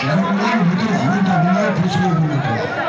شرمنا بدو خود دنیا پسو بودن.